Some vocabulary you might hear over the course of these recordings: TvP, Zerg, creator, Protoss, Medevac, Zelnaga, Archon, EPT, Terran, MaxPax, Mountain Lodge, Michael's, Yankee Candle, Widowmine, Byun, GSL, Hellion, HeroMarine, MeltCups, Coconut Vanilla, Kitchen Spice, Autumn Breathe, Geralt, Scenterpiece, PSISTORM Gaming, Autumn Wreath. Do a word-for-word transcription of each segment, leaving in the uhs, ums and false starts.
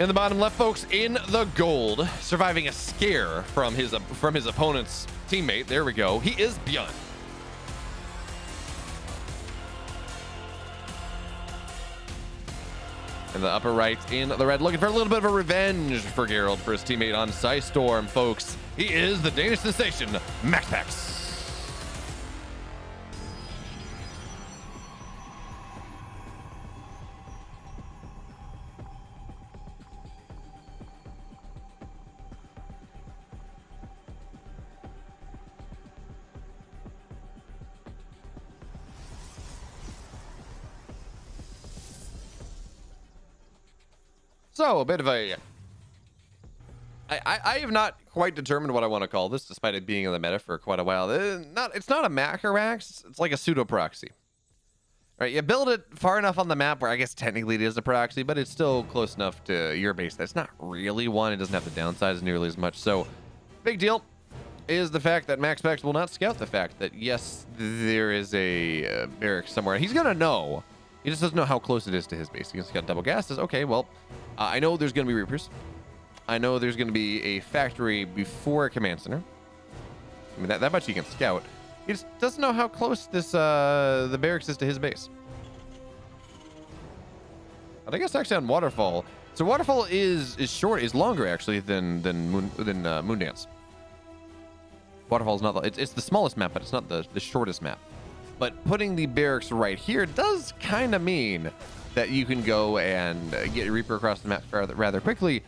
In the bottom left, folks, in the gold, surviving a scare from his from his opponent's teammate. There we go. He is Byun. In the upper right, in the red, looking for a little bit of a revenge for Geralt for his teammate on PSISTORM, folks. He is the Danish sensation, MaxPax. So a bit of a, I, I, I have not quite determined what I want to call this, despite it being in the meta for quite a while. It's not, it's not a Macroax, it's like a pseudo proxy. All right, you build it far enough on the map where I guess technically it is a proxy, but it's still close enough to your base that's not really one. It doesn't have the downsides nearly as much. So big deal is the fact that MaxPax will not scout the fact that yes, there is a uh, barrack somewhere. He's gonna know. He just doesn't know how close it is to his base. He's got double gases. Okay, well, uh, I know there's going to be Reapers. I know there's going to be a factory before a command center. I mean, that, that much he can scout. He just doesn't know how close this uh, the barracks is to his base. But I guess actually on Waterfall. So Waterfall is is short, is longer actually than than Moon than uh, Moondance. Waterfall is not the, it's it's the smallest map, but it's not the the shortest map. But putting the barracks right here does kind of mean that you can go and uh, get a Reaper across the map rather, rather quickly.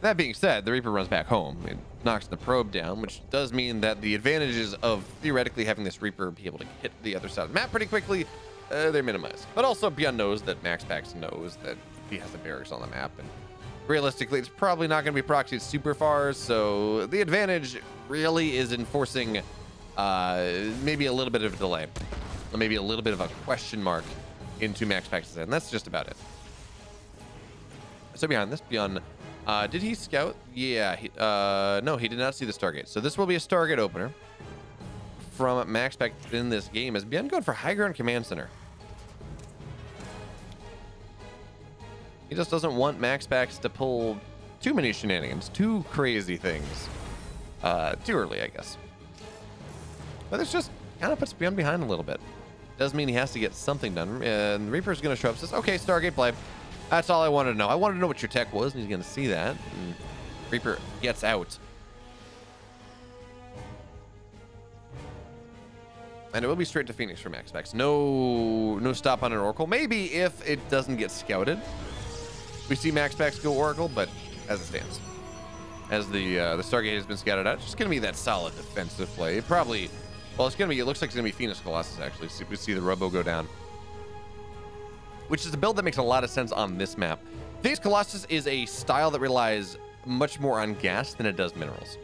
That being said, the Reaper runs back home. It knocks the probe down, which does mean that the advantages of theoretically having this Reaper be able to hit the other side of the map pretty quickly, uh, they're minimized. But also Byun knows that MaxPax knows that he has the barracks on the map. And realistically, it's probably not going to be proxied super far. So the advantage really is enforcing Uh, maybe a little bit of a delay, or maybe a little bit of a question mark into MaxPax's end. That's just about it. So behind this, Byun, uh, did he scout? Yeah, he, uh, no, he did not see the Stargate. So this will be a Stargate opener from MaxPax in this game. Is Byun going for high ground command center? He just doesn't want MaxPax to pull too many shenanigans, too crazy things, uh, too early, I guess. But this just kind of puts Byun behind a little bit. Does mean he has to get something done. And Reaper's going to show up, says, okay, Stargate play. That's all I wanted to know. I wanted to know what your tech was, and he's going to see that. And Reaper gets out. And it will be straight to Phoenix for MaxPax. No, no stop on an Oracle. Maybe if it doesn't get scouted. We see MaxPax go Oracle, but as it stands. As the, uh, the Stargate has been scouted out, it's just going to be that solid defensive play. It probably... Well, it's going to be, it looks like it's going to be Phoenix Colossus, actually. So we see the Robo go down, which is a build that makes a lot of sense on this map. Phoenix Colossus is a style that relies much more on gas than it does minerals,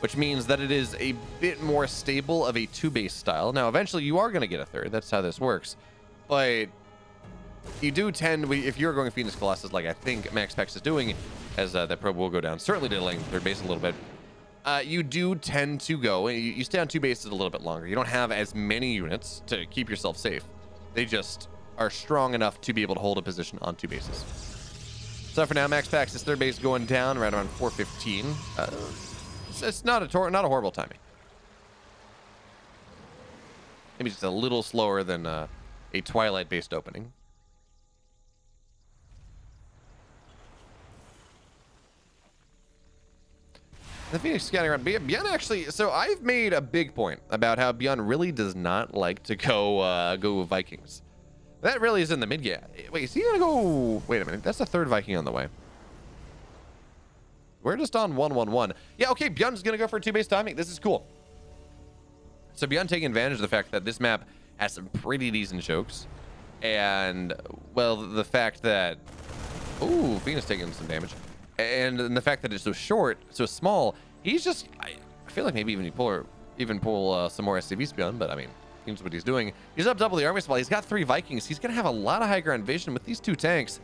which means that it is a bit more stable of a two-base style. Now, eventually, you are going to get a third. That's how this works. But you do tend, if you're going Phoenix Colossus, like I think MaxPax is doing, as uh, that probe will go down, certainly delaying third base a little bit, Uh, you do tend to go, you, you stay on two bases a little bit longer. You don't have as many units to keep yourself safe. They just are strong enough to be able to hold a position on two bases. So for now, MaxPax is third base going down right around four fifteen. Uh, it's, it's not a not a horrible timing. Maybe just a little slower than uh, a Twilight-based opening. The Phoenix scouting around. Byun actually, so I've made a big point about how Byun really does not like to go uh, go Vikings. That really is in the mid game. Wait, is he gonna go? Wait a minute, that's the third Viking on the way. We're just on one one one. Yeah, okay, Byun's gonna go for a two base timing. This is cool. So Byun taking advantage of the fact that this map has some pretty decent jokes, and well, the fact that ooh, Phoenix taking some damage. And, and the fact that it's so short, so small, he's just, I, I feel like maybe even he pull, even pull uh, some more S C Vs beyond, but I mean, seems what he's doing. He's up double the army supply. He's got three Vikings. He's going to have a lot of high ground vision with these two tanks.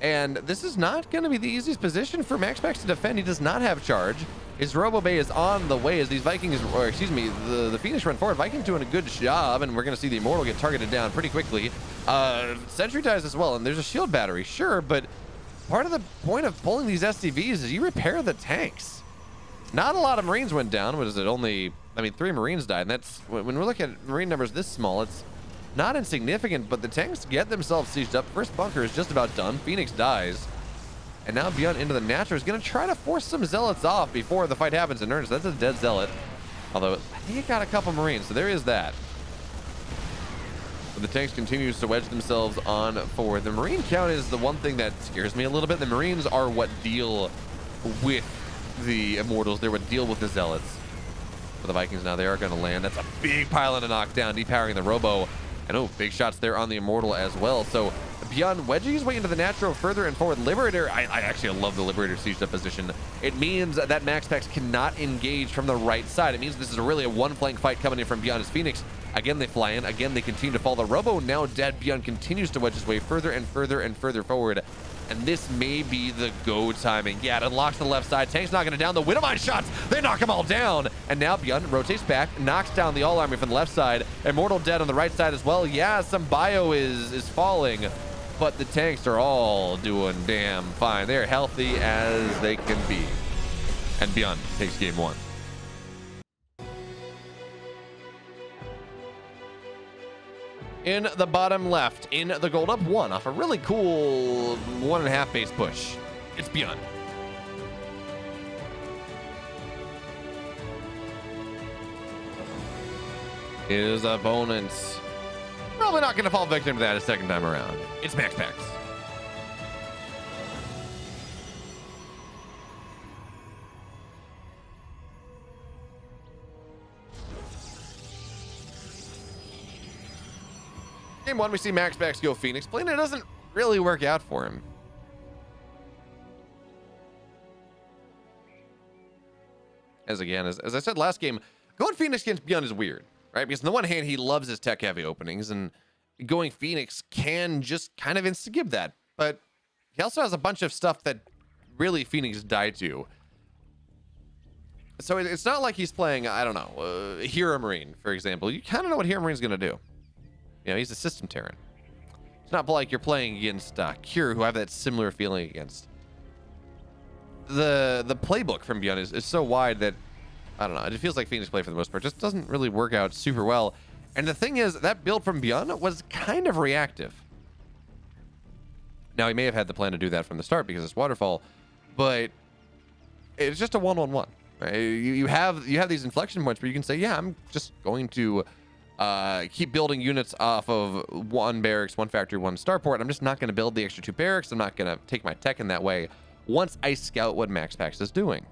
And this is not going to be the easiest position for MaxPax to defend. He does not have charge. His Robo Bay is on the way as these Vikings, or excuse me, the, the Phoenix run forward. Vikings doing a good job, and we're going to see the Immortal get targeted down pretty quickly. Uh, Sentry dies as well, and there's a shield battery, sure, but part of the point of pulling these S C Vs is you repair the tanks. Not a lot of Marines went down. What is it? Only, I mean, three Marines died. And that's, when we're looking at Marine numbers this small, it's not insignificant, but the tanks get themselves sieged up. First bunker is just about done. Phoenix dies. And now Byun into the Natural is going to try to force some Zealots off before the fight happens in earnest. That's a dead Zealot. Although, I think it got a couple Marines, so there is that. But the tanks continue to wedge themselves on forward. The Marine count is the one thing that scares me a little bit. The Marines are what deal with the Immortals. They're what deal with the Zealots. For the Vikings now, they are going to land. That's a big pile and a knockdown, depowering the Robo. And oh, big shots there on the Immortal as well. So Byun wedging his way into the Natural further and forward. Liberator, I, I actually love the Liberator sieged up position. It means that MaxPax cannot engage from the right side. It means this is really a one flank fight coming in from Byun's Phoenix. Again, they fly in. Again, they continue to fall. The Robo now dead. Byun continues to wedge his way further and further and further forward. And this may be the go timing. Yeah, it unlocks the left side. Tank's knocking it down. The Widowmine shots, they knock him all down. And now Byun rotates back, knocks down the all-army from the left side. Immortal dead on the right side as well. Yeah, some bio is, is falling, but the tanks are all doing damn fine. They're healthy as they can be. And Byun takes game one. In the bottom left, in the gold, up one off a really cool one and a half base push. It's Byun. His opponents probably not going to fall victim to that a second time around. It's MaxPax. Game one, we see MaxPax go Phoenix. Plan it doesn't really work out for him. As again, as, as I said last game, going Phoenix against Byun is weird, right? Because on the one hand, he loves his tech heavy openings, and going Phoenix can just kind of insta-gib that. But he also has a bunch of stuff that really Phoenix died to. So it's not like he's playing, I don't know, uh, Hero Marine, for example. You kind of know what Hero Marine's going to do. You know, he's a system Terran. It's not like you're playing against uh, Cure, who I have that similar feeling against. The the playbook from Byun is, is so wide that, I don't know, it feels like Phoenix play for the most part. Just doesn't really work out super well. And the thing is, that build from Byun was kind of reactive. Now, he may have had the plan to do that from the start because it's Waterfall, but it's just a one-on-one. Right? You, you, have, you have these inflection points where you can say, yeah, I'm just going to... Uh, keep building units off of one barracks, one factory, one starport. I'm just not going to build the extra two barracks. I'm not going to take my tech in that way once I scout what MaxPax is doing,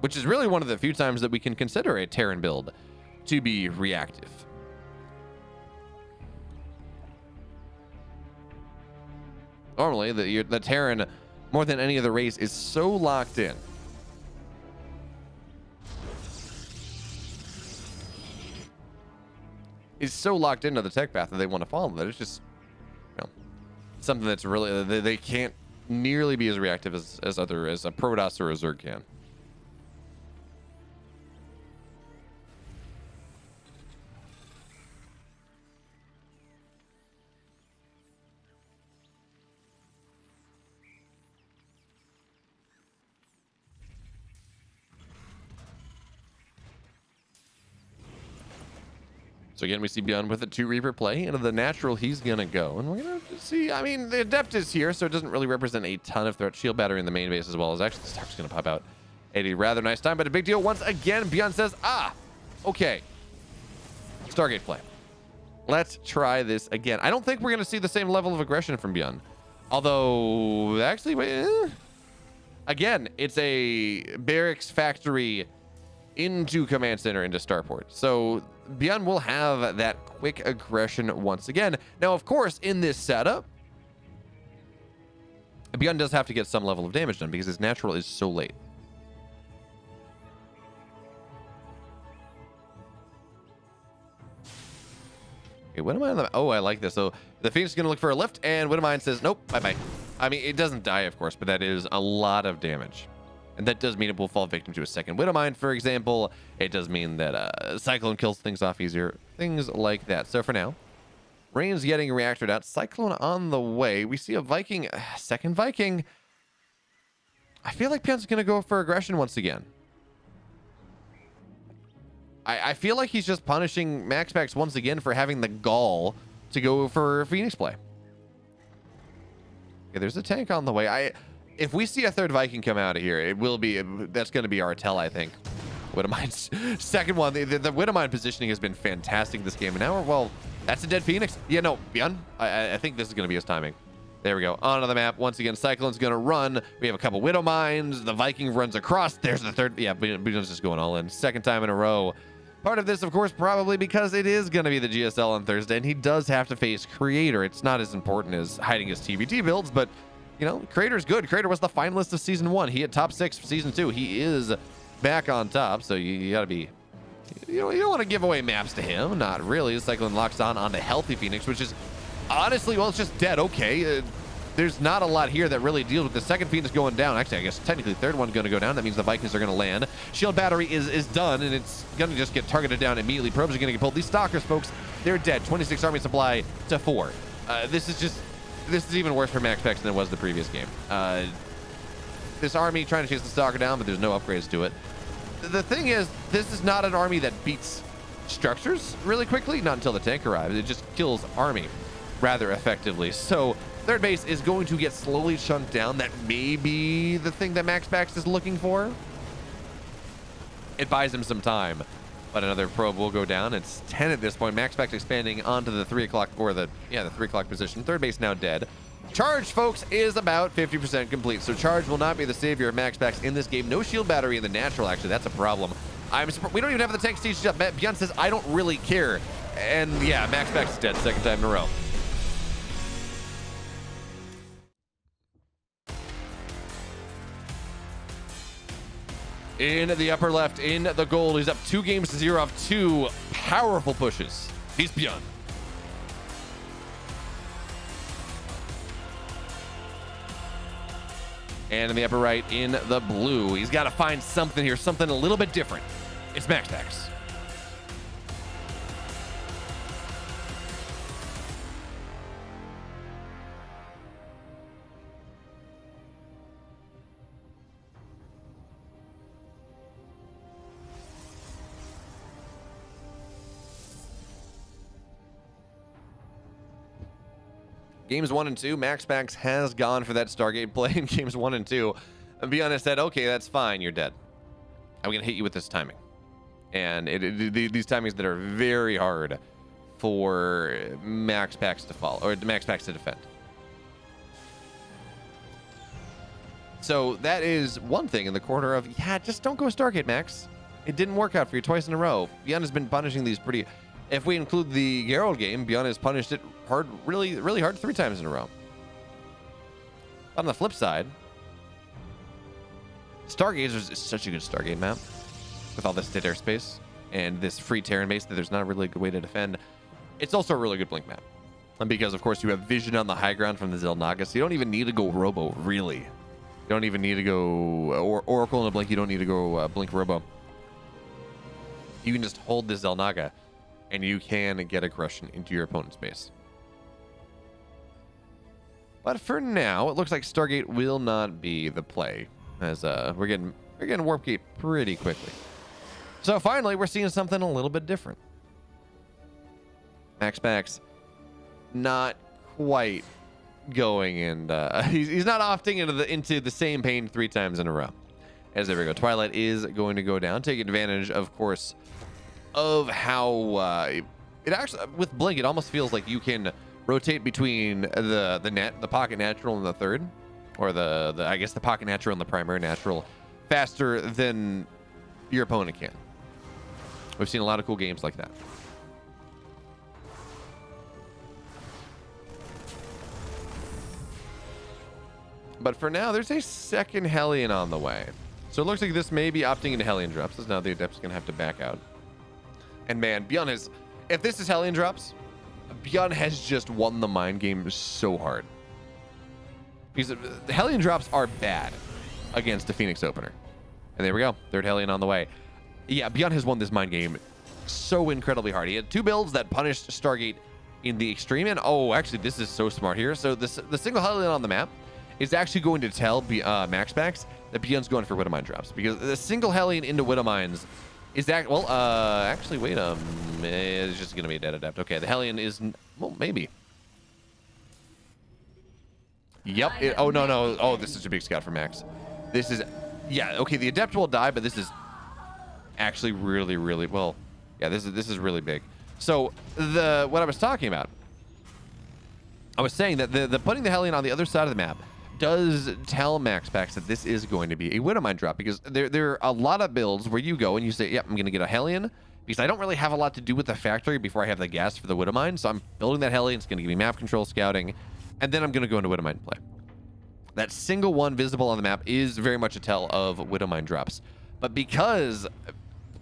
which is really one of the few times that we can consider a Terran build to be reactive. Normally, the, the Terran, more than any other race, is so locked in. Is so locked into the tech path that they want to follow that it's just, you know, something that's really they, they can't nearly be as reactive as, as other as a Protoss or a Zerg can. So again, we see Byun with a two Reaper play. Into the Natural, he's going to go. And we're going to see, I mean, the Adept is here, so it doesn't really represent a ton of threat. Shield Battery in the main base as well. As actually, this Stark's going to pop out at a rather nice time, but a big deal. Once again, Byun says, ah, okay. Stargate play. Let's try this again. I don't think we're going to see the same level of aggression from Byun. Although, actually, eh. Again, it's a barracks factory into command center, into starport. So Byun will have that quick aggression once again. Now, of course, in this setup, Byun does have to get some level of damage done because his Natural is so late. Okay, what am I on the... Oh, I like this. So the Phoenix is going to look for a lift, and Widowmine says, nope, bye-bye. I mean, it doesn't die, of course, but that is a lot of damage. And that does mean it will fall victim to a second Widowmine, for example. It does mean that uh, Cyclone kills things off easier. Things like that. So for now, Rain's getting reactored out. Cyclone on the way. We see a Viking. Second Viking. I feel like Pyon's going to go for aggression once again. I, I feel like he's just punishing MaxPax once again for having the gall to go for Phoenix play. Okay, there's a tank on the way. I, if we see a third Viking come out of here, it will be, that's going to be our tell, I think. Widowmine's second one. The, the, the Widowmine positioning has been fantastic this game. And now we're, well, that's a dead Phoenix. Yeah, no, Byun. I, I think this is going to be his timing. There we go. Onto the map. Once again, Cyclone's going to run. We have a couple Widowmines. The Viking runs across. There's the third. Yeah, Byun's just going all in. Second time in a row. Part of this, of course, probably because it is going to be the G S L on Thursday, and he does have to face Creator. It's not as important as hiding his T V T builds, but, you know, Creator's good. Creator was the finalist of Season one. He had top six for Season two. He is back on top, so you, you got to be... You don't, you don't want to give away maps to him. Not really. Cyclone locks on onto Healthy Phoenix, which is... Honestly, well, it's just dead. Okay, uh, there's not a lot here that really deals with the second Phoenix going down. Actually, I guess technically third one's going to go down. That means the Vikings are going to land. Shield battery is is done, and it's going to just get targeted down immediately. Probes are going to get pulled. These stalkers, folks, they're dead. twenty-six army supply to four. Uh, this is just this is even worse for MaxPax than it was the previous game. Uh, this army trying to chase the stalker down, but there's no upgrades to it. The thing is, this is not an army that beats structures really quickly. Not until the tank arrives. It just kills army rather effectively. So third base is going to get slowly chunked down. That may be the thing that MaxPax is looking for. It buys him some time, but another probe will go down. It's ten at this point. MaxPax expanding onto the three o'clock or the yeah the three o'clock position. Third base now dead. Charge, folks, is about fifty percent complete. So charge will not be the savior of MaxPax in this game. No shield battery in the natural. Actually, that's a problem. I'm we don't even have the tank staged up. Byun says I don't really care, and yeah, MaxPax is dead second time in a row. In the upper left, in the goal, he's up two games to zero off two powerful pushes. He's Byun. And in the upper right, in the blue, he's got to find something here, something a little bit different. It's MaxPax. Games one and two, MaxPax has gone for that Stargate play in games one and two. And Byun has said, okay, that's fine, you're dead. I'm going to hit you with this timing. And it, it, these timings that are very hard for MaxPax to follow, or MaxPax to defend. So that is one thing in the corner of, yeah, just don't go Stargate, Max. It didn't work out for you twice in a row. Byun has been punishing these pretty... If we include the Geralt game, Byun has punished it hard, really, really hard three times in a row. On the flip side, Stargate is such a good Stargate map with all this dead airspace and this free Terran base that there's not a really good way to defend. It's also a really good Blink map. And because, of course, you have vision on the high ground from the Zelnaga, so you don't even need to go Robo, really. You don't even need to go or Oracle and a Blink. You don't need to go uh, Blink Robo. You can just hold the Zelnaga, and you can get aggression into your opponent's base. But for now, it looks like Stargate will not be the play, as uh, we're getting we're getting Warp Gate pretty quickly. So finally, we're seeing something a little bit different. MaxPax, not quite going, and uh, he's he's not opting into the into the same pain three times in a row. As there we go, Twilight is going to go down. Take advantage, of course, of how uh, it actually with Blink, it almost feels like you can rotate between the the net, the pocket natural, and the third, or the, the I guess the pocket natural and the primary natural, faster than your opponent can. We've seen a lot of cool games like that. But for now, there's a second Hellion on the way, so it looks like this may be opting into Hellion drops. As now the Adept's gonna have to back out. And man, Byun is, if this is Hellion drops, Byun has just won the mind game so hard. Because the Hellion drops are bad against a Phoenix opener. And there we go. Third Hellion on the way. Yeah, Byun has won this mind game so incredibly hard. He had two builds that punished Stargate in the extreme. And oh, actually, this is so smart here. So this, the single highlight on the map is actually going to tell B, uh, MaxPax that Byun's going for Widowmine drops, because the single Hellion into Widowmines is that, well, uh, actually, wait a minute. It's just going to be a dead adept. Okay, the Hellion is, well, maybe. Yep. It, oh, no, no. Oh, this is a big scout for Max. This is, yeah, okay, the adept will die, but this is actually really, really, well, yeah, this is, this is really big. So the, what I was talking about, I was saying that the, the putting the Hellion on the other side of the map does tell MaxPax that this is going to be a Widowmine drop, because there, there are a lot of builds where you go and you say, yep, I'm going to get a Hellion because I don't really have a lot to do with the factory before I have the gas for the Widowmine. So I'm building that Hellion. It's going to give me map control scouting, and then I'm going to go into Widowmine play. That single one visible on the map is very much a tell of Widowmine drops. But because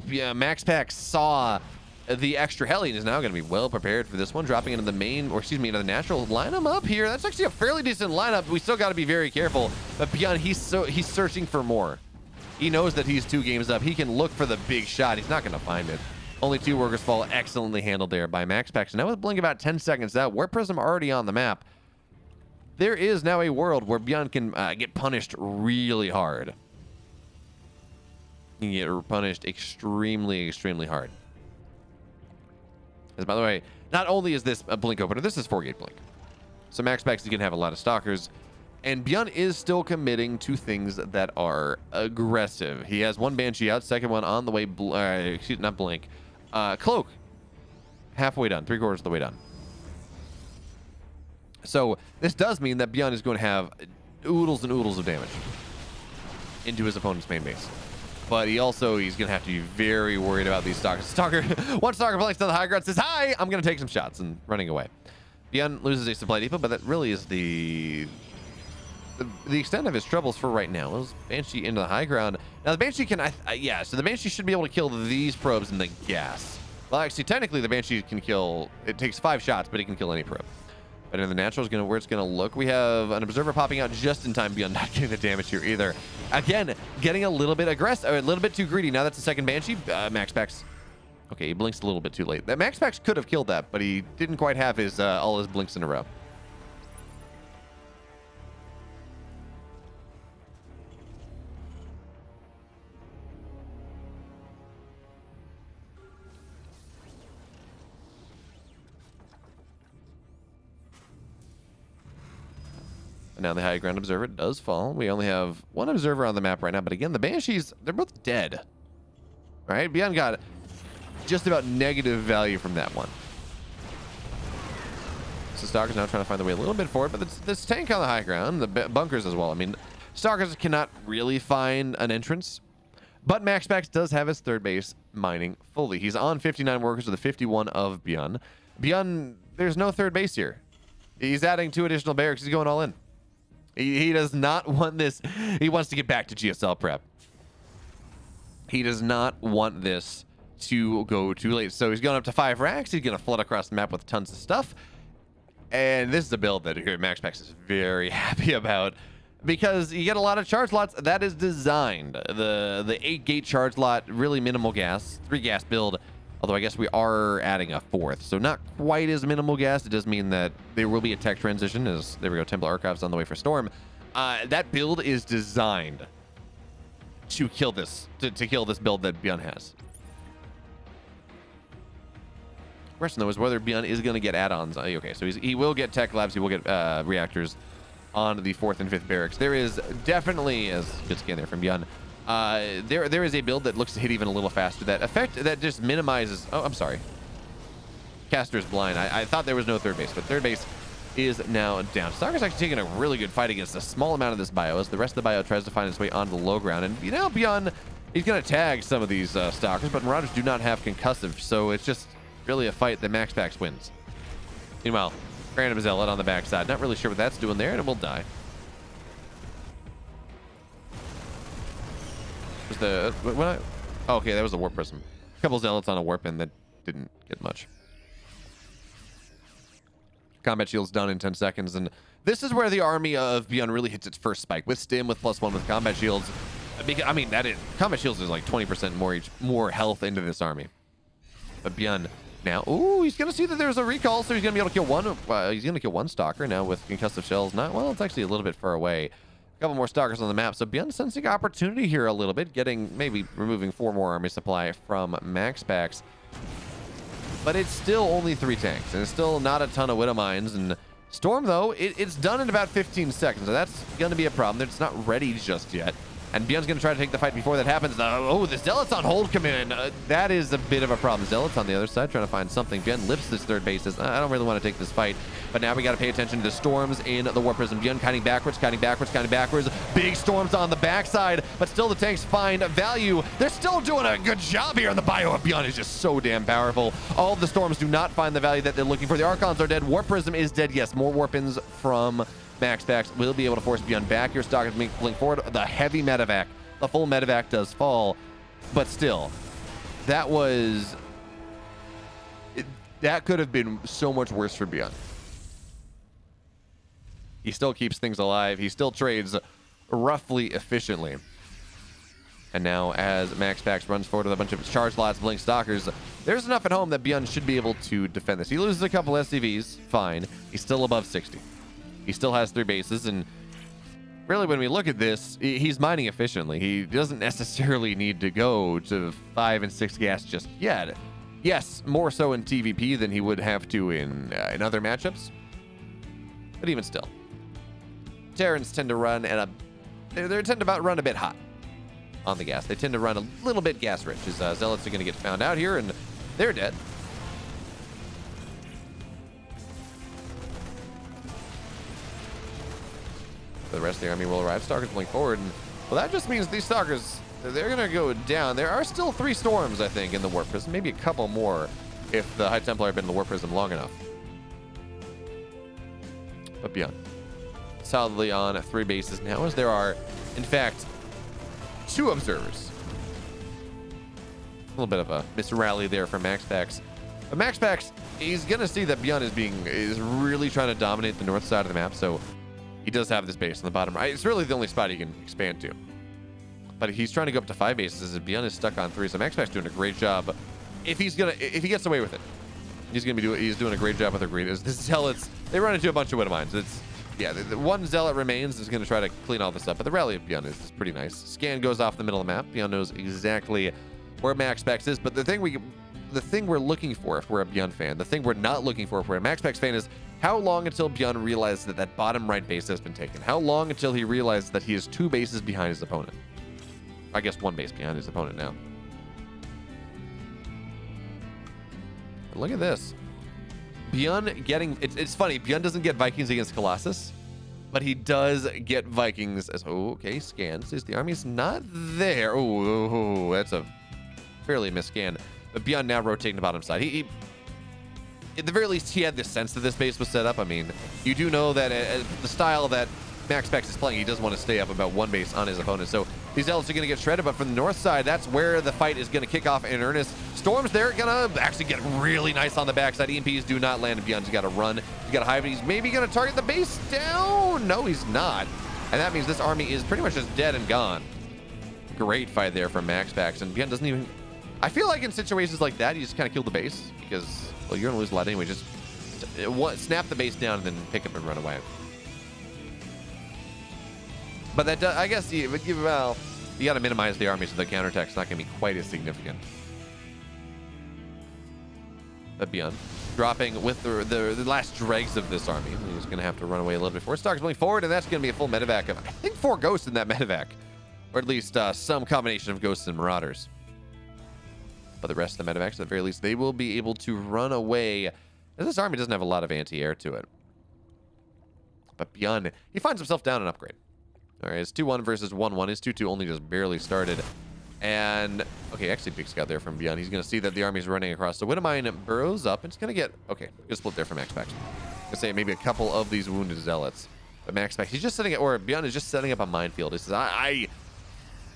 yeah, MaxPax saw the extra Hellion, is now going to be well prepared for this one, dropping into the main, or excuse me, into the natural. Line them up here. That's actually a fairly decent lineup. We still got to be very careful. But Byun, he's so he's searching for more. He knows that he's two games up. He can look for the big shot. He's not going to find it. Only two workers fall. Excellently handled there by MaxPax. Now with Blink about ten seconds out, Warp Prism already on the map. There is now a world where Byun can uh, get punished really hard. He can get punished extremely, extremely hard. Because, by the way, not only is this a blink opener, this is four-gate blink. So MaxPax is going to have a lot of stalkers. And Byun is still committing to things that are aggressive. He has one Banshee out, second one on the way. Bl uh, excuse not blink. Uh, cloak. Halfway done. Three-quarters of the way done. So this does mean that Byun is going to have oodles and oodles of damage into his opponent's main base. But he also, he's going to have to be very worried about these stalkers. Stalker, one stalker blinks to the high ground, says, hi, I'm going to take some shots, and running away. Byun loses a supply depot, but that really is the, the the extent of his troubles for right now. It was Banshee into the high ground. Now, the Banshee can, I, I, yeah, so the Banshee should be able to kill these probes in the gas. Well, actually, technically, the Banshee can kill, it takes five shots, but it can kill any probe. But in the natural is gonna, where it's gonna look. We have an observer popping out just in time. Byun not getting the damage here either. Again, getting a little bit aggressive, a little bit too greedy. Now that's the second Banshee. Uh, MaxPax. Okay, he blinks a little bit too late. That MaxPax could have killed that, but he didn't quite have his uh, all his blinks in a row. Now the high ground observer does fall. We only have one observer on the map right now, but again, the Banshees, they're both dead. All right, Byun got just about negative value from that one. So Stalker's now trying to find the way a little bit forward, but this, this tank on the high ground, the bunkers as well. I mean, Stalkers cannot really find an entrance, but MaxPax does have his third base mining fully. He's on fifty-nine workers with a fifty-one of Byun. Byun, there's no third base here. He's adding two additional barracks. He's going all in. He, he does not want this. He wants to get back to G S L prep. He does not want this to go too late. So he's going up to five racks. He's going to flood across the map with tons of stuff. And this is a build that here MaxPax is very happy about, because you get a lot of charge lots. That is designed. The, the eight gate charge lot, really minimal gas, three gas build. Although I guess we are adding a fourth, so not quite as minimal gas. It does mean that there will be a tech transition. As there we go, Templar Archives on the way for Storm. Uh, that build is designed to kill this, to, to kill this build that Byun has. Question though is whether Byun is going to get add-ons. Okay, so he's, he will get tech labs. He will get uh, reactors on the fourth and fifth barracks. There is definitely, as good scan there from Byun. Uh, there, there is a build that looks to hit even a little faster. That effect that just minimizes. Oh, I'm sorry. Caster's blind. I, I thought there was no third base, but third base is now down. Stalker's actually taking a really good fight against a small amount of this bio as the rest of the bio tries to find its way onto the low ground. And you know, Byun, he's going to tag some of these uh, Stalkers, but Marauders do not have concussive, so it's just really a fight that MaxPax wins. Meanwhile, Random Zealot on the backside. Not really sure what that's doing there, and it will die. Was the when I, oh, okay, that was the warp prism. A couple zealots on a warp in that didn't get much. Combat shield's done in ten seconds, and this is where the army of Byun really hits its first spike with Stim, with plus one, with combat shields. Because, I mean, that is combat shields is like twenty percent more each, more health into this army. But Byun now. Ooh, he's going to see that there's a recall, so he's going to be able to kill one. Uh, he's going to kill one Stalker now with Concussive Shells. Not well, it's actually a little bit far away. A couple more Stalkers on the map, so Byun sensing opportunity here a little bit, getting maybe removing four more army supply from MaxPax. But it's still only three tanks, and it's still not a ton of Widow Mines. And Storm, though, it, it's done in about fifteen seconds, so that's going to be a problem. It's not ready just yet. And Byun's going to try to take the fight before that happens. Uh, oh, the Zealots on hold come in. Uh, that is a bit of a problem. Zealots on the other side trying to find something. Byun lifts this third base. Says, I don't really want to take this fight. But now we got to pay attention to Storms in the War Prism. Byun kiting backwards, kiting backwards, kiting backwards. Big Storms on the backside. But still the tanks find value. They're still doing a good job here in the bio. Byun is just so damn powerful. All of the Storms do not find the value that they're looking for. The Archons are dead. War Prism is dead. Yes, more warpins from MaxPax will be able to force Byun back. Your stock is being flung forward. The heavy medevac, the full medevac does fall, but still, that was it, that could have been so much worse for Byun. He still keeps things alive. He still trades roughly efficiently. And now, as MaxPax runs forward with a bunch of charge lots, blink stalkers, there's enough at home that Byun should be able to defend this. He loses a couple S C Vs, fine. He's still above sixty. He still has three bases, and really when we look at this, he's mining efficiently. He doesn't necessarily need to go to five and six gas just yet. Yes, more so in T V P than he would have to in, uh, in other matchups, but even still. Terrans tend to run at a, they, they tend to about run a bit hot on the gas. They tend to run a little bit gas rich, as uh, Zealots are gonna get found out here, and they're dead. The rest of the army will arrive. Stalkers blink forward, and well, that just means these Stalkers, they're gonna go down. There are still three Storms, I think, in the War Prism, maybe a couple more if the High Templar had been in the War Prism long enough. But Byun solidly on three bases now, as there are in fact two observers. A little bit of a misrally there for MaxPax. But MaxPax, he's gonna see that Byun is being is really trying to dominate the north side of the map, so he does have this base on the bottom right. It's really the only spot he can expand to. But he's trying to go up to five bases, and Byun is stuck on three. So MaxPax doing a great job. If he's gonna, if he gets away with it, he's gonna be doing. He's doing a great job with the Greeters. The Zealots, they run into a bunch of Widow Mines. It's yeah, the, the one Zealot remains is gonna try to clean all this up. But the rally of Byun is, is pretty nice. Scan goes off the middle of the map. Byun knows exactly where MaxPax is. But the thing we, the thing we're looking for if we're a Byun fan, the thing we're not looking for if we're a MaxPax fan is, how long until Byun realizes that that bottom right base has been taken? How long until he realizes that he is two bases behind his opponent? I guess one base behind his opponent now. But look at this. Byun getting... It's, it's funny. Byun doesn't get Vikings against Colossus, but he does get Vikings as... Oh, okay, scans. Is the army's not there. Oh, that's a fairly missed scan. But Byun now rotating the bottom side. He... he At the very least, he had this sense that this base was set up. I mean, you do know that uh, the style that MaxPax is playing, he doesn't want to stay up about one base on his opponent. So these Zealots are going to get shredded, but from the north side, that's where the fight is going to kick off in earnest. Storms, they're going to actually get really nice on the backside. E M Ps do not land. Byun's got to run. He's got to hide, but he's maybe going to target the base down. No, he's not. And that means this army is pretty much just dead and gone. Great fight there from MaxPax. And Byun doesn't even... I feel like in situations like that, you just kind of kill the base because... Well, you're gonna lose a lot anyway. Just snap the base down and then pick up and run away. But that does, I guess, you, well, you gotta minimize the army so the counterattack's not gonna be quite as significant. But Byun dropping with the, the, the last dregs of this army. He's gonna have to run away a little bit. Four Stalkers going forward, and that's gonna be a full medevac of, I think, four Ghosts in that medevac, or at least uh, some combination of Ghosts and Marauders. But the rest of the medevacs, at the very least, they will be able to run away. And this army doesn't have a lot of anti-air to it. But Byun, he finds himself down an upgrade. All right, it's two one versus one one. His two two only just barely started. And, okay, actually, big scout there from Byun. He's going to see that the army's running across. So Widowmine burrows up. It's going to get, okay, good split there from MaxPax. I'm going to say maybe a couple of these wounded Zealots. But MaxPax, he's just setting it, or Byun is just setting up a minefield. He says, I... I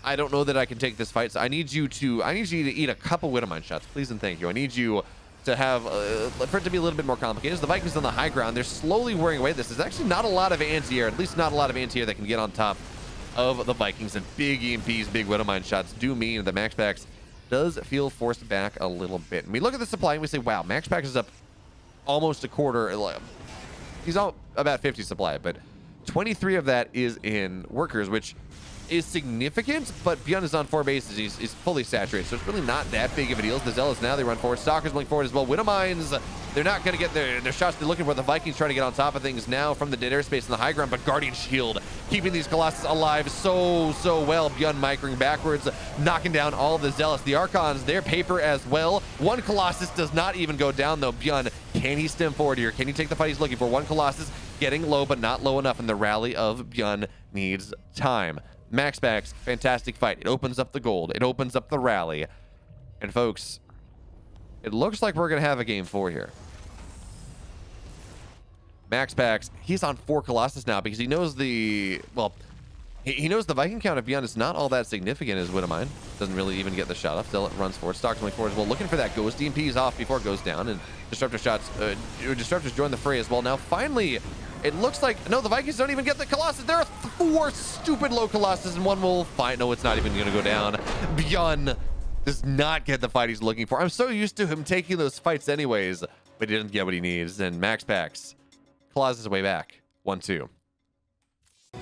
I don't know that I can take this fight, so I need you to I need you to eat a couple Widow Mine shots, please and thank you. I need you to have uh, for it to be a little bit more complicated. The Vikings on the high ground, they're slowly wearing away. This is actually not a lot of anti-air, at least not a lot of anti-air that can get on top of the Vikings, and big E M Ps, big Widow Mine shots do mean the MaxPax does feel forced back a little bit. And we look at the supply and we say, wow, MaxPax is up almost a quarter. He's all about fifty supply, but twenty-three of that is in workers, which is significant, but Byun is on four bases. He's, he's fully saturated, so it's really not that big of a deal. The Zealous now, they run forward. Stalkers blink forward as well. Widow Mines, they're not going to get their, their shots they're looking for. The Vikings trying to get on top of things now from the dead airspace in the high ground, but Guardian Shield keeping these Colossus alive so, so well. Byun microing backwards, knocking down all the Zealous. The Archons, they're paper as well. One Colossus does not even go down, though. Byun, can he stem forward here? Can he take the fight he's looking for? One Colossus getting low, but not low enough, and the rally of Byun needs time. MaxPax, fantastic fight. It opens up the gold. It opens up the rally. And folks, it looks like we're going to have a game four here. MaxPax, he's on four Colossus now because he knows the, well, he, he knows the Viking count of Byun is not all that significant as Widowmine. Doesn't really even get the shot off. Still it runs forward. Stocks going forward as well. Looking for that Ghost. D M P is off before it goes down. And Disruptor shots, uh, Disruptors join the fray as well. Now finally, it looks like, no, the Vikings don't even get the Colossus. There are four stupid low Colossus and one will find, no, it's not even gonna go down. Byun does not get the fight he's looking for. I'm so used to him taking those fights anyways, but he didn't get what he needs. And MaxPax claws his way back. One, two. On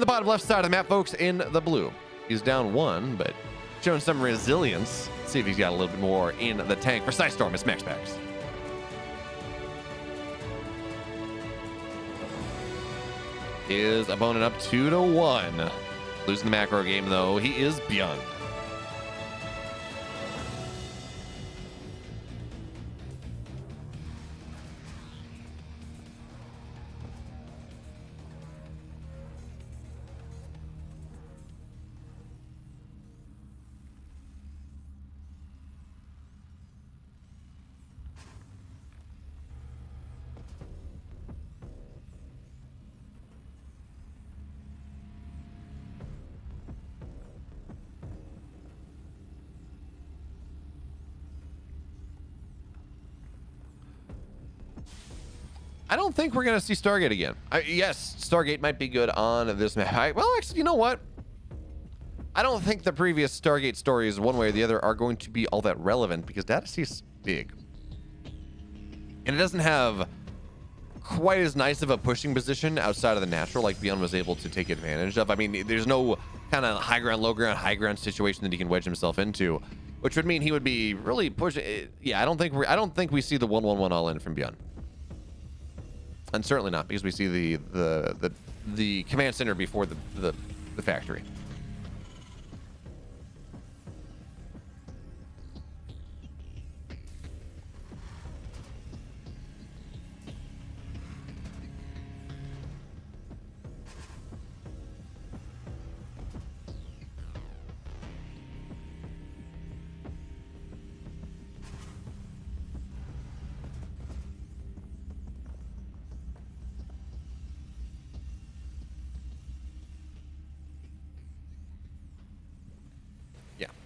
the bottom left side of the map, folks, in the blue. He's down one, but showing some resilience. Let's see if he's got a little bit more in the tank. For PSISTORM, it's MaxPax. Is opponent up two to one. Losing the macro game though. He is Byun. I don't think we're going to see Stargate again. I, yes, Stargate might be good on this map. I, well, actually, you know what? I don't think the previous Stargate stories, one way or the other, are going to be all that relevant because Data C is big. And it doesn't have quite as nice of a pushing position outside of the natural like Byun was able to take advantage of. I mean, there's no kind of high ground, low ground, high ground situation that he can wedge himself into, which would mean he would be really pushing. Yeah, I don't think we're, I don't think we see the one one one all in from Byun. And certainly not because we see the the the, the command center before the, the the factory.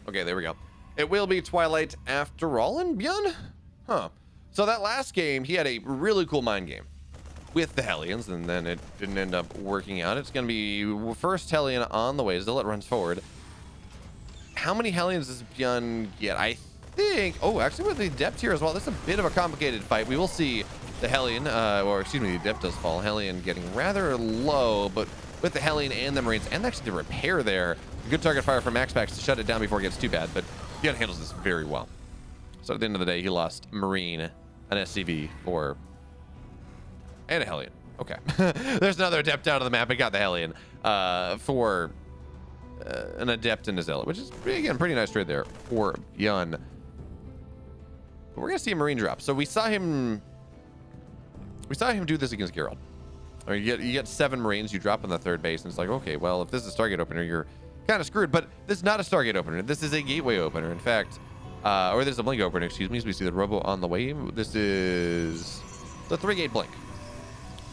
Okay, there we go. It will be Twilight after all in Byun? Huh. So that last game, he had a really cool mind game with the Hellions, and then it didn't end up working out. It's going to be first Hellion on the way. Still it runs forward. How many Hellions does Byun get? I think... Oh, actually with the Adept here as well. That's a bit of a complicated fight. We will see the Hellion, uh, or excuse me, the Adept does fall. Hellion getting rather low, but with the Hellion and the Marines, and actually the repair there, good target fire from MaxPax to shut it down before it gets too bad, but Byun handles this very well. So at the end of the day, he lost Marine, an S C V, or and a Hellion. Okay, there's another Adept out of the map. I got the Hellion uh, for uh, an Adept and a Zealot, which is again pretty nice trade there for Byun. But we're gonna see a Marine drop. So we saw him, we saw him do this against Geralt. I mean, you get you get seven Marines, you drop on the third base, and it's like, okay, well, if this is a Stargate opener, you're kind of screwed. But this is not a Stargate opener. This is a gateway opener, in fact, uh, or there's a blink opener, excuse me, as we see the Robo on the way. This is the three gate blink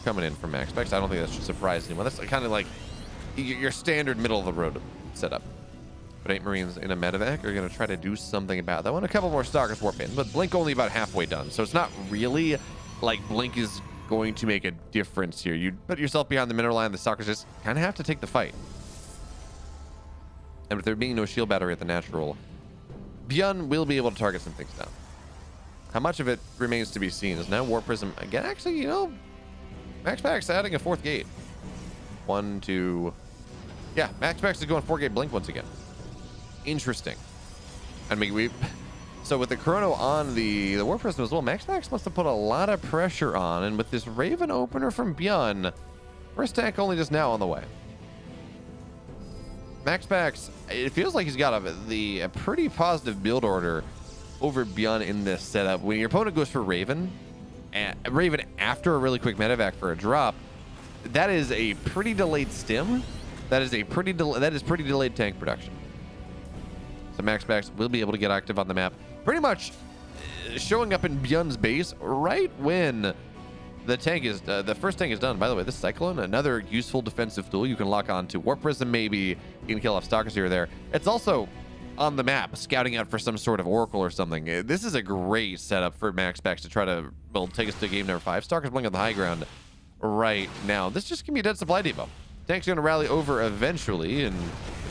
coming in from MaxPax. I don't think that should surprise anyone. That's kind of like your standard middle of the road setup. But eight Marines in a medevac are going to try to do something about that one. A couple more Stalkers warp in, but blink only about halfway done, so it's not really like blink is going to make a difference here. You put yourself behind the mineral line. The Stalkers just kind of have to take the fight. And with there being no shield battery at the natural, Byun will be able to target some things down. How much of it remains to be seen. Is now War Prism again. Actually, you know, MaxPax adding a fourth gate. One, two. Yeah, MaxPax is going four gate blink once again. Interesting. I mean, we. So with the Chrono on the, the War Prism as well, MaxPax must have put a lot of pressure on. And with this Raven opener from Byun, first tank only just now on the way. MaxPax, it feels like he's got a, the, a pretty positive build order over Byun in this setup. When your opponent goes for Raven, and Raven after a really quick medevac for a drop, that is a pretty delayed stim. That is a pretty that is pretty delayed tank production. So MaxPax will be able to get active on the map, pretty much showing up in Byun's base right when the tank is uh, the first tank is done. By the way, this Cyclone, another useful defensive tool you can lock on to. Warp Prism, maybe you can kill off Stalkers here or there. It's also on the map, scouting out for some sort of Oracle or something. This is a great setup for MaxPax to try to, well, take us to game number five. Stalkers playing on the high ground right now. This just can be a dead supply depot. Tank's going to rally over eventually, and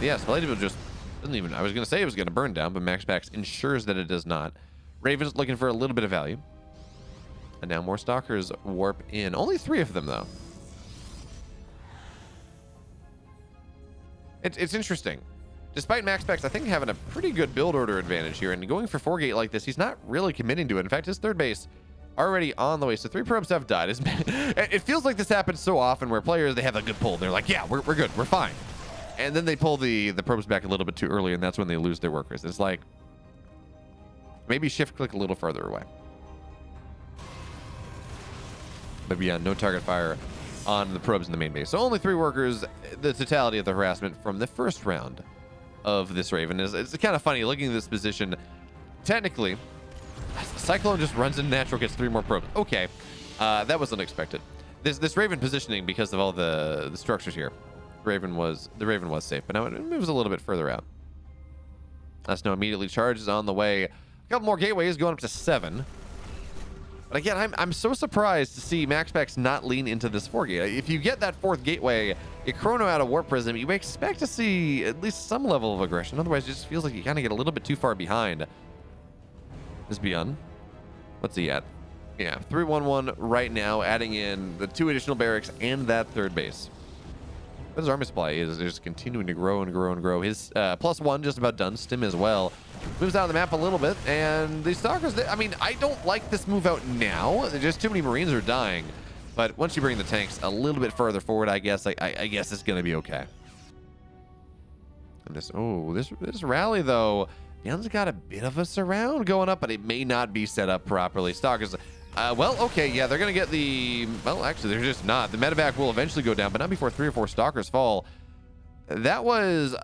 yeah, supply depot just doesn't even, I was going to say it was going to burn down, but MaxPax ensures that it does not. Raven's looking for a little bit of value. And now more Stalkers warp in. Only three of them, though. It, it's interesting. Despite MaxPax, I think, having a pretty good build order advantage here, and going for four gate like this, he's not really committing to it. In fact, his third base already on the way. So three probes have died. It feels like this happens so often where players, they have a good pull. They're like, yeah, we're, we're good. We're fine. And then they pull the, the probes back a little bit too early, and that's when they lose their workers. It's like, maybe shift click a little further away. But yeah, no target fire on the probes in the main base. So only three workers, the totality of the harassment from the first round of this Raven. Is it's kind of funny looking at this position. Technically, Cyclone just runs in natural, gets three more probes. Okay, uh, that was unexpected. This this Raven positioning, because of all the, the structures here, Raven was the Raven was safe, but now it moves a little bit further out. That's no immediately charges on the way. A couple more gateways going up to seven. But again, I'm, I'm so surprised to see MaxPax not lean into this four gate. If you get that fourth gateway, a Chrono out of Warp Prism, you expect to see at least some level of aggression. Otherwise, it just feels like you kind of get a little bit too far behind. This Byun, what's he at? Yeah, three one one right now, adding in the two additional barracks and that third base. But his army supply is just continuing to grow and grow and grow. His uh, plus one just about done. Stim as well. Moves out of the map a little bit. And the Stalkers, they, I mean, I don't like this move out now. Just too many Marines are dying. But once you bring the tanks a little bit further forward, I guess I, I, I guess it's going to be okay. And this, oh, this, this rally, though, Byun's got a bit of a surround going up, but it may not be set up properly. Stalkers, uh, well, okay, yeah, they're going to get the, well, actually, they're just not. The medevac will eventually go down, but not before three or four Stalkers fall. That was,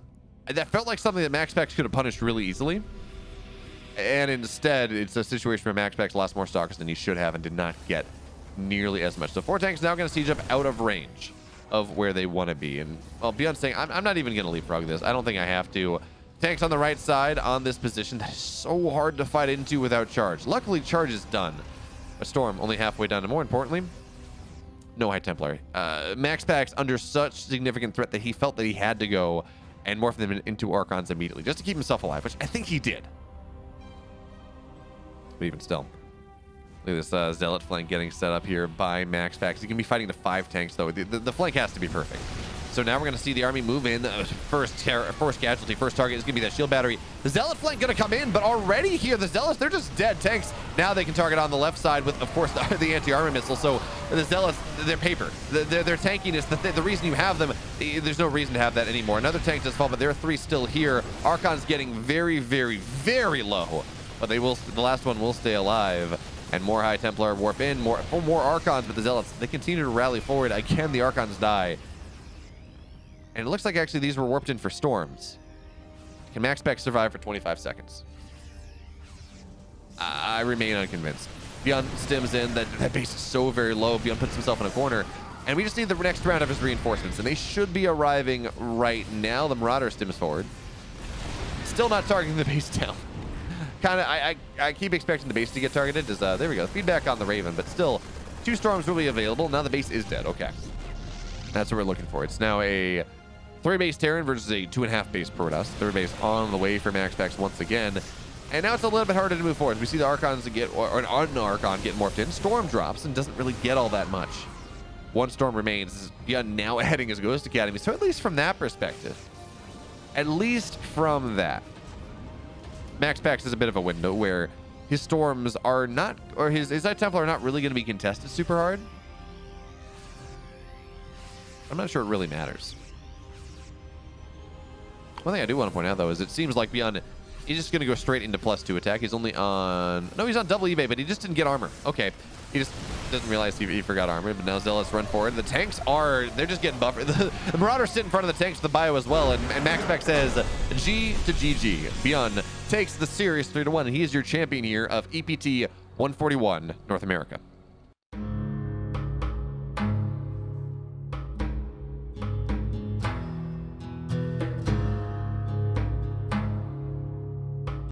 that felt like something that MaxPax could have punished really easily. And instead, it's a situation where MaxPax lost more Stalkers than he should have and did not get nearly as much. So four tanks now going to siege up out of range of where they want to be. And well, Byun's saying, I'm, I'm not even going to leapfrog this. I don't think I have to. Tanks on the right side on this position. That is so hard to fight into without charge. Luckily, charge is done. But Storm only halfway down. And more importantly, no High Templary. Uh, MaxPax under such significant threat that he felt that he had to go and morph them into Archons immediately just to keep himself alive, which I think he did. But even still. Look at this uh, Zealot flank getting set up here by MaxPax. He can be fighting the five tanks, though. The, the, the flank has to be perfect. So now we're going to see the army move in. Uh, first first casualty, first target is going to be that shield battery. The Zealot flank going to come in, but already here, the Zealots, they're just dead tanks. Now they can target on the left side with, of course, the, the anti-armor missile. So the Zealots, they're paper. The, their, their tankiness, the, the reason you have them, there's no reason to have that anymore. Another tank does fall, but there are three still here. Archon's getting very, very, very low, but they will. The last one will stay alive. And more High Templar warp in, more oh, more Archons, but the Zealots, they continue to rally forward. Again, the Archons die. And it looks like actually these were warped in for Storms. Can MaxPax survive for twenty-five seconds? I remain unconvinced. Byun stims in, that, that base is so very low. Byun puts himself in a corner. And we just need the next round of his reinforcements, and they should be arriving right now. The Marauder stims forward. Still not targeting the base down. Kind of, I, I, I keep expecting the base to get targeted. Is, uh, there we go. Feedback on the Raven, but still, two Storms will be available. Now the base is dead. Okay. That's what we're looking for. It's now a Three base Terran versus a two and a half base Protoss. Third base on the way for MaxPax once again. And now it's a little bit harder to move forward. We see the Archons get, or an Archon get morphed in. Storm drops and doesn't really get all that much. One Storm remains. Byun now adding his Ghost Academy. So at least from that perspective, at least from that, MaxPax is a bit of a window where his Storms are not, or his, his Night Templar are not really going to be contested super hard. I'm not sure it really matters. One thing I do want to point out, though, is it seems like Byun, he's just going to go straight into plus two attack. He's only on... No, he's on double eBay, but he just didn't get armor. Okay. He just doesn't realize he, he forgot armor, but now Zealous run forward. The tanks are... They're just getting buffered. The, the Marauders sit in front of the tanks, the bio as well, and, and MaxPax says G to G G. Byun takes the series three to one, and he is your champion here of E P T one forty-one North America.